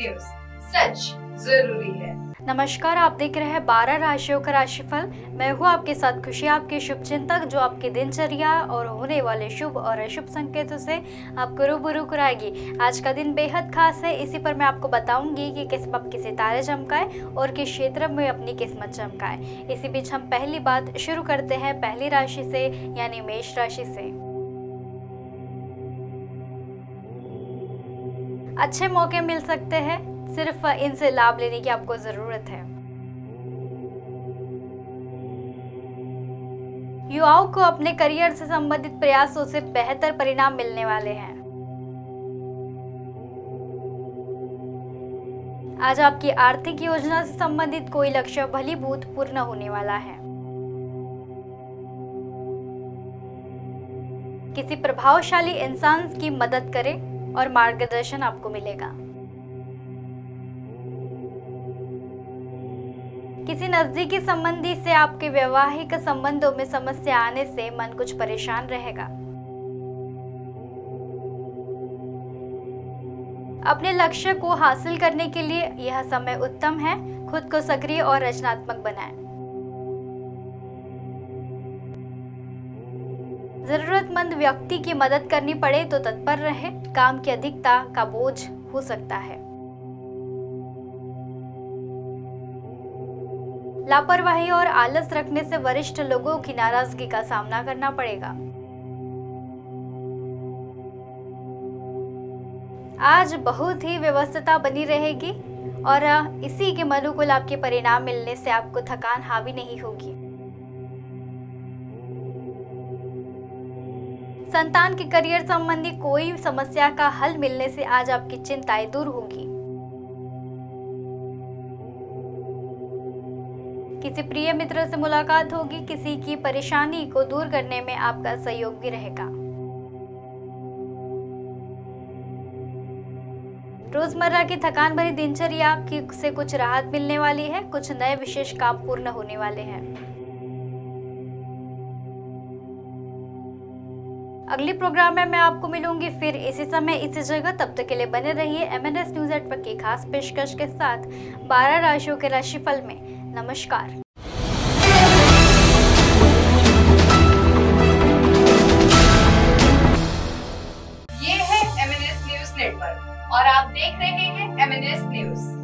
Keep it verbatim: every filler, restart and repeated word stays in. News सच जरूरी है। नमस्कार, आप देख रहे हैं बारह राशियों का राशिफल। मैं हूँ आपके साथ खुशी, आपके शुभ चिंतक, जो आपकी दिनचर्या और होने वाले शुभ और अशुभ संकेतों से आपको रूबरू कराएगी। आज का दिन बेहद खास है, इसी पर मैं आपको बताऊंगी कि किस वक्त किसी तारे चमकाए और किस क्षेत्र में अपनी किस्मत चमकाए। इसी बीच हम पहली बात शुरू करते हैं पहली राशि से, यानी मेष राशि से। अच्छे मौके मिल सकते हैं, सिर्फ इनसे लाभ लेने की आपको जरूरत है। युवाओं को अपने करियर से संबंधित प्रयासों से बेहतर परिणाम मिलने वाले हैं। आज आपकी आर्थिक योजना से संबंधित कोई लक्ष्य भलीभूत पूर्ण होने वाला है। किसी प्रभावशाली इंसान की मदद करें और मार्गदर्शन आपको मिलेगा। किसी नजदीकी संबंधी से आपके वैवाहिक संबंधों में समस्या आने से मन कुछ परेशान रहेगा। अपने लक्ष्य को हासिल करने के लिए यह समय उत्तम है। खुद को सक्रिय और रचनात्मक बनाएं। जरूरतमंद व्यक्ति की मदद करनी पड़े तो तत्पर रहें। काम की अधिकता का बोझ हो सकता है। लापरवाही और आलस रखने से वरिष्ठ लोगों की नाराजगी का सामना करना पड़ेगा। आज बहुत ही व्यवस्था बनी रहेगी और इसी के अनुकूल आपके परिणाम मिलने से आपको थकान हावी नहीं होगी। संतान के करियर संबंधी कोई समस्या का हल मिलने से आज आपकी चिंताएं दूर होगी। किसी प्रिय मित्र से मुलाकात होगी। किसी की परेशानी को दूर करने में आपका सहयोग भी रहेगा। रोजमर्रा की थकान भरी दिनचर्या की से कुछ राहत मिलने वाली है। कुछ नए विशेष काम पूर्ण होने वाले हैं। अगली प्रोग्राम में मैं आपको मिलूंगी फिर इसी समय इसी जगह। तब तक के लिए बने रहिए M N S news live पर की खास पेशकश के साथ बारह राशियों के राशिफल में। नमस्कार। ये है M N S news network और आप देख रहे हैं एम एन एस न्यूज।